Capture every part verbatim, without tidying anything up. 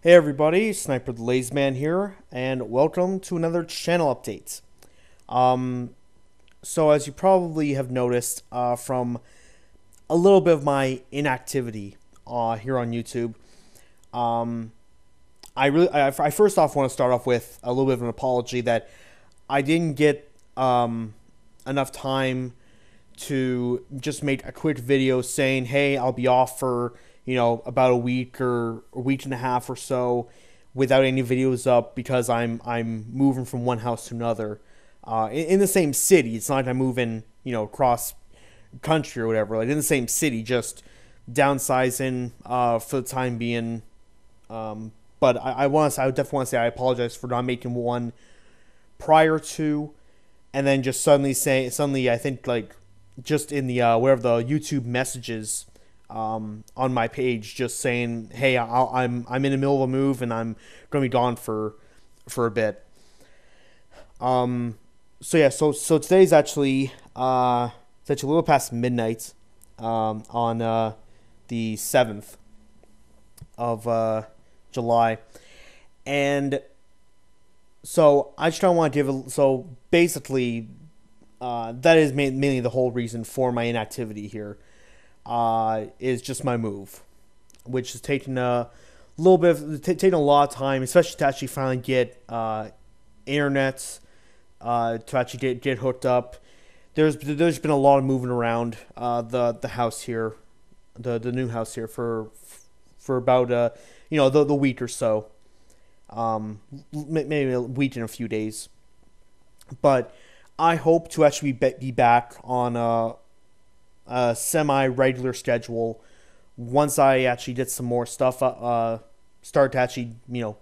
Hey everybody, Sniper the Lazeman here, and welcome to another channel update. Um, so as you probably have noticed uh, from a little bit of my inactivity uh, here on YouTube, um, I really, I, I first off want to start off with a little bit of an apology that I didn't get um, enough time to just make a quick video saying, hey, I'll be off for you know, about a week or a week and a half or so without any videos up because I'm I'm moving from one house to another uh, in, in the same city. It's not like I'm moving, you know, across country or whatever, like in the same city, just downsizing uh, for the time being. Um, but I, I want to I definitely want to say I apologize for not making one prior to, and then just suddenly say suddenly I think like just in the uh, wherever the YouTube messages Um, on my page, just saying, "Hey, I'll, I'm I'm in the middle of a move, and I'm gonna be gone for for a bit." Um, so yeah, so so today's actually uh, it's actually a little past midnight um, on uh, the seventh of uh, July, and so I just don't want to give a, so basically uh, that is mainly the whole reason for my inactivity here. Uh, is just my move, which has taken a little bit of, t taken a lot of time, especially to actually finally get uh, internet uh, to actually get get hooked up. There's there's been a lot of moving around uh, the the house here, the the new house here for for about uh you know the the week or so, um, maybe a week and a few days. But I hope to actually be be back on uh. a semi-regular schedule once I actually did some more stuff, uh, start to actually, you know,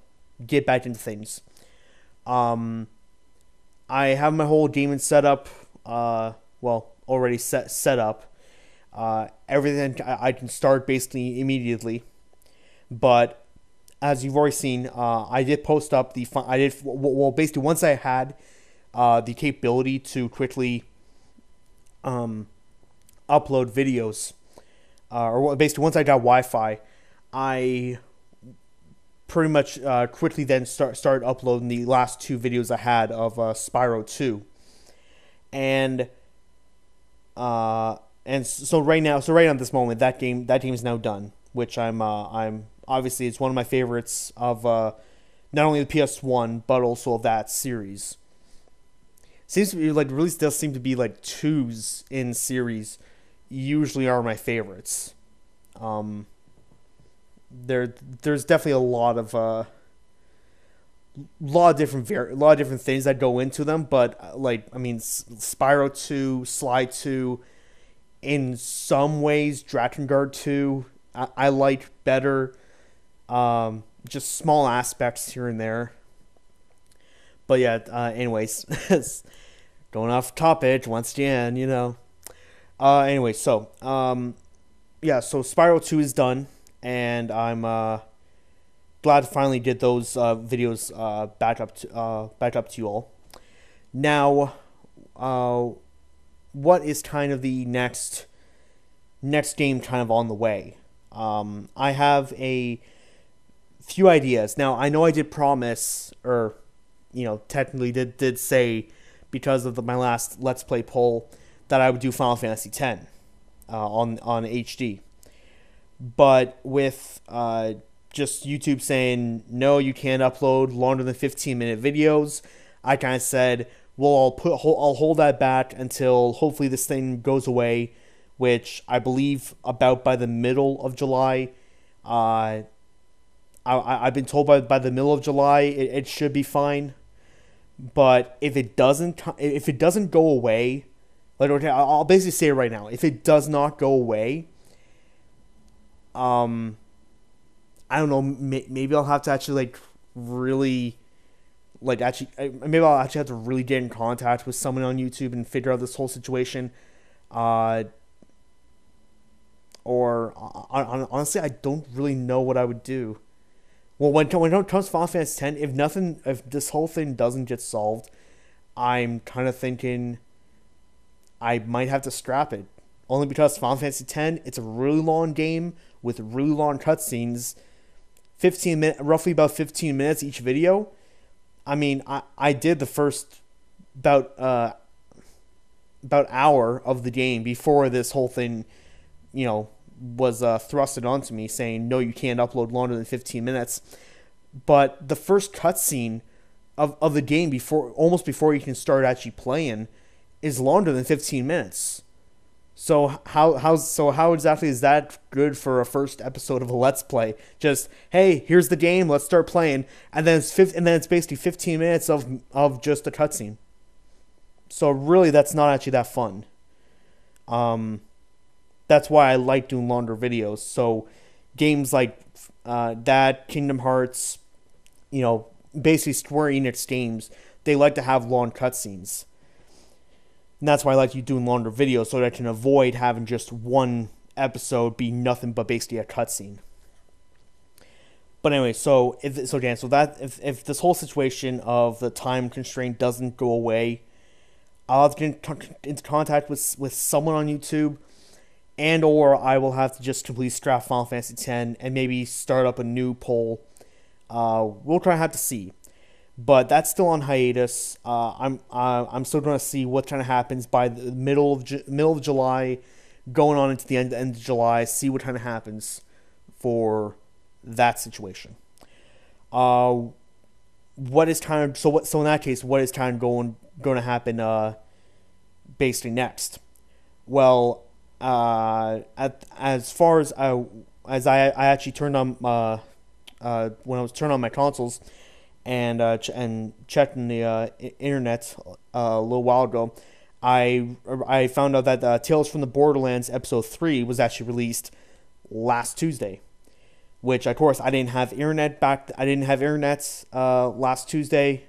get back into things. Um, I have my whole daemon set up, uh, well, already set, set up. Uh, everything I, I can start basically immediately. But as you've already seen, uh, I did post up the, I did, well, basically once I had uh, the capability to quickly, um, upload videos, uh, or basically once I got Wi-Fi, I pretty much uh, quickly then start started uploading the last two videos I had of uh, Spyro two, and uh, and so right now, so right on this moment, that game that game is now done, which I'm uh, I'm obviously it's one of my favorites of uh, not only the P S one but also of that series. Seems to be like really still seem to be like twos in series. Usually are my favorites. Um, there, there's definitely a lot of uh, lot of different a lot of different things that go into them. But like, I mean, Spyro two, Sly two, in some ways, Drakengard two, I, I like better. Um, just small aspects here and there. But yeah, uh, anyways, going off topic once again, you know. Uh, anyway, so, um, yeah, so Spyro two is done, and I'm uh, glad to finally get those uh, videos uh, back up to uh, back up to you all. Now, uh, what is kind of the next next game kind of on the way? Um, I have a few ideas. Now, I know I did promise, or you know, technically did, did say, because of the, my last Let's Play poll, that I would do Final Fantasy ten uh, on, on H D. But with uh, just YouTube saying, no, you can't upload longer than fifteen minute videos, I kind of said, well, I'll, put, I'll hold that back until hopefully this thing goes away, which I believe about by the middle of July. Uh, I, I've been told by, by the middle of July it, it should be fine. But if it doesn't, if it doesn't go away, like okay, I'll basically say it right now. If it does not go away, um, I don't know. Maybe I'll have to actually like really, like actually, maybe I'll actually have to really get in contact with someone on YouTube and figure out this whole situation. Uh, or honestly, I don't really know what I would do. Well, when, when it comes to Final Fantasy ten, if nothing, if this whole thing doesn't get solved, I'm kind of thinking I might have to scrap it. Only because Final Fantasy ten, it's a really long game with really long cutscenes, fifteen minutes, roughly about fifteen minutes each video. I mean, I, I did the first about uh, about hour of the game before this whole thing, you know, was uh, thrusted onto me saying, no, you can't upload longer than fifteen minutes. But the first cutscene of, of the game, before almost before you can start actually playing, is longer than fifteen minutes. So how how so how exactly is that good for a first episode of a Let's Play? Just, hey, here's the game, let's start playing, and then it's fifty, and then it's basically fifteen minutes of of just a cutscene. So really, that's not actually that fun. Um, that's why I like doing longer videos. So games like uh, that, Kingdom Hearts, you know, basically Square Enix games, they like to have long cutscenes. And that's why I like you doing longer videos, so that I can avoid having just one episode be nothing but basically a cutscene. But anyway, so if, so Dan, so that if, if this whole situation of the time constraint doesn't go away, I'll have to get into contact with with someone on YouTube, and or I will have to just completely scrap Final Fantasy X and maybe start up a new poll. Uh, we'll try to have to see. But that's still on hiatus. Uh, I'm uh, I'm still going to see what kind of happens by the middle of Ju middle of July, going on into the end end of July. See what kind of happens for that situation. Uh, what is kind of so what so in that case, what is kind of going going to happen? Uh, basically next. Well, uh, at as far as I as I I actually turned on uh, uh, when I was turning on my consoles. And uh, ch and checking the uh, internet uh, a little while ago, I I found out that uh, Tales from the Borderlands episode three was actually released last Tuesday, which of course I didn't have internet back. I didn't have internet uh, last Tuesday.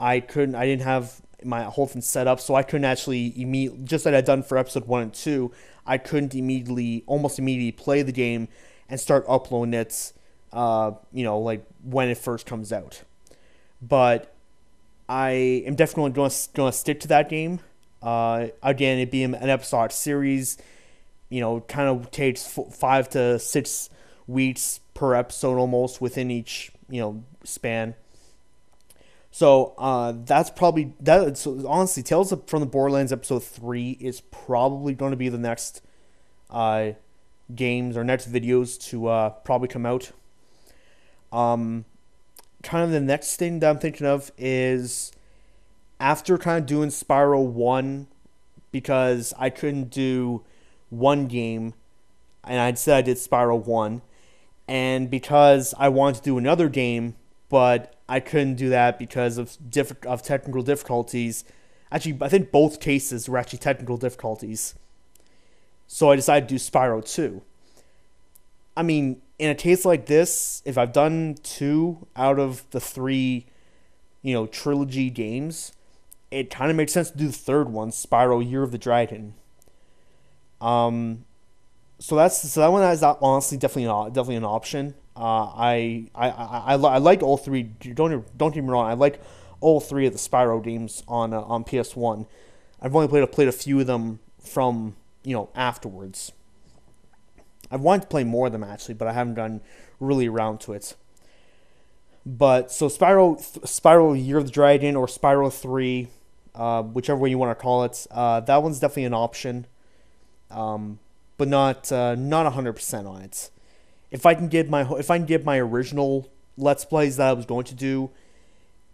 I couldn't. I didn't have my whole thing set up, so I couldn't actually immediately, just like I'd done for episode one and two. I couldn't immediately, almost immediately, play the game and start uploading it. Uh, you know, like when it first comes out. But I am definitely going to, going to stick to that game. Uh, again, it'd be an episodic series. You know, kind of takes f five to six weeks per episode almost within each, you know, span. So uh, that's probably... that. So honestly, Tales from the Borderlands Episode three is probably going to be the next uh, games or next videos to uh, probably come out. Um... Kind of the next thing that I'm thinking of is after kind of doing Spyro one, because I couldn't do one game and I said I did Spyro one, and because I wanted to do another game but I couldn't do that because of diff of technical difficulties. Actually, I think both cases were actually technical difficulties. So I decided to do Spyro two. I mean, in a case like this, if I've done two out of the three, you know, trilogy games, it kind of makes sense to do the third one, Spyro Year of the Dragon. Um, so that's so that one is honestly definitely an definitely an option. Uh, I I I, I, li I like all three. Don't don't get me wrong. I like all three of the Spyro games on uh, on P S one. I've only played played a few of them from, you know, afterwards. I've wanted to play more of them, actually, but I haven't gotten really around to it. But, so Spyro, Spyro Year of the Dragon or Spyro three, uh, whichever way you want to call it, uh, that one's definitely an option. Um, but not uh, not one hundred percent on it. If I can get my if I can get my original Let's Plays that I was going to do,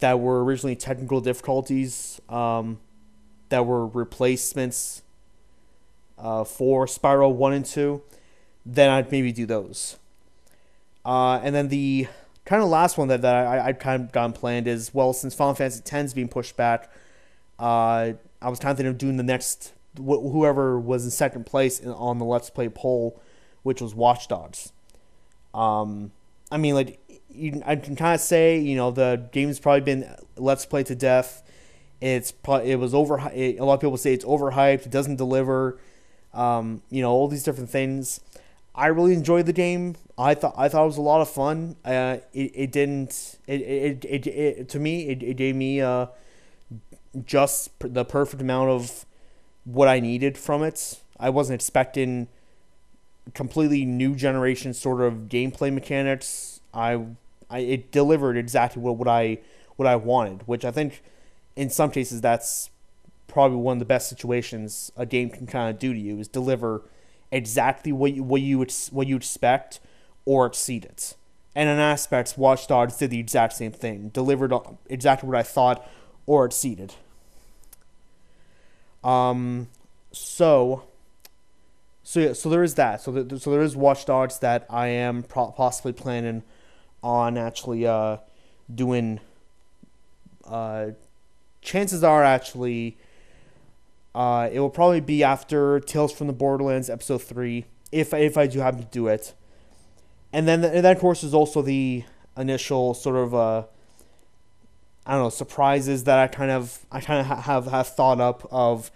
that were originally technical difficulties, um, that were replacements uh, for Spyro one and two, then I'd maybe do those. Uh, and then the kind of last one that, that I, I've kind of gotten planned is, well, since Final Fantasy X is being pushed back, uh, I was kind of thinking of doing the next, wh whoever was in second place in, on the Let's Play poll, which was Watch Dogs. Um, I mean, like, you, I can kind of say, you know, the game's probably been Let's Play to death. It's probably, it was over, it, a lot of people say it's overhyped, it doesn't deliver, um, you know, all these different things. I really enjoyed the game. I thought I thought it was a lot of fun. Uh, it it didn't it it, it, it to me it, it gave me uh, just the perfect amount of what I needed from it. I wasn't expecting completely new generation sort of gameplay mechanics. I, I it delivered exactly what, what I what I wanted, which I think in some cases that's probably one of the best situations a game can kind of do to you, is deliver exactly what you, what you what you expect or exceed it. And in aspects, Watch Dogs did the exact same thing, delivered exactly what I thought or exceeded. Um, so, so yeah, so there is that. So, the, so there is Watch Dogs that I am pro possibly planning on actually uh, doing. Uh, chances are actually, uh, it will probably be after Tales from the Borderlands episode three, if if I do happen to do it. And then, and that, of course, is also the initial sort of, uh, I don't know, surprises that I kind of, I kind of have, have thought up of,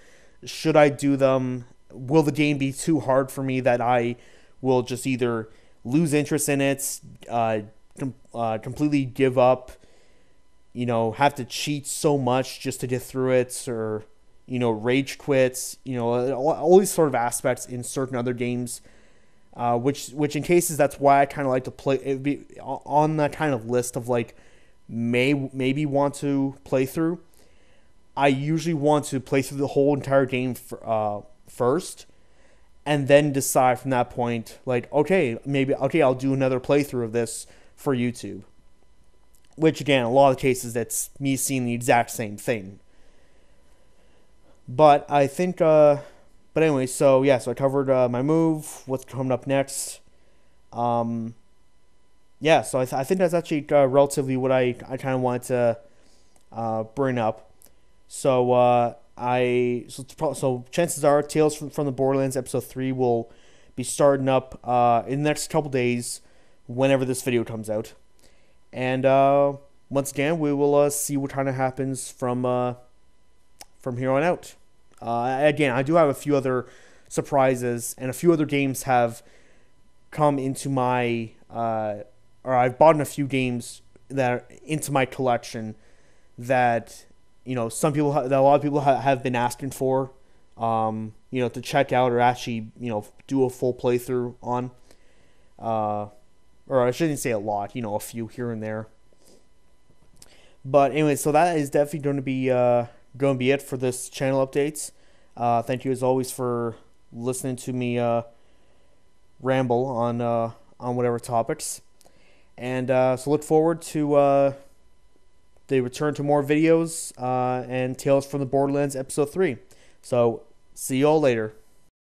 should I do them? Will the game be too hard for me that I will just either lose interest in it, uh, com uh, completely give up, you know, have to cheat so much just to get through it, or, you know, rage quits, you know, all, all these sort of aspects in certain other games. Uh, which, which in cases, that's why I kind of like to play. It'd be on that kind of list of like, may maybe want to play through. I usually want to play through the whole entire game for, uh, first, and then decide from that point, like, okay, maybe okay, I'll do another playthrough of this for YouTube. Which again, in a lot of cases, that's me seeing the exact same thing. But I think. Uh, But anyway, so yeah, so I covered uh, my move, what's coming up next. Um, yeah, so I, th I think that's actually uh, relatively what I, I kind of wanted to uh, bring up. So uh, I so, so chances are Tales from, from the Borderlands episode three will be starting up uh, in the next couple days, whenever this video comes out. And uh, once again, we will uh, see what kind of happens from uh, from here on out. Uh, again, I do have a few other surprises, and a few other games have come into my, uh, or I've bought in a few games that are into my collection that, you know, some people, that a lot of people ha have been asking for, um, you know, to check out or actually, you know, do a full playthrough on, uh, or I shouldn't say a lot, you know, a few here and there. But anyway, so that is definitely going to be, uh, going to be it for this channel updates. Uh, thank you as always for listening to me uh, ramble on uh, on whatever topics, and uh, so look forward to uh, the return to more videos uh, and Tales from the Borderlands episode three. So see you all later.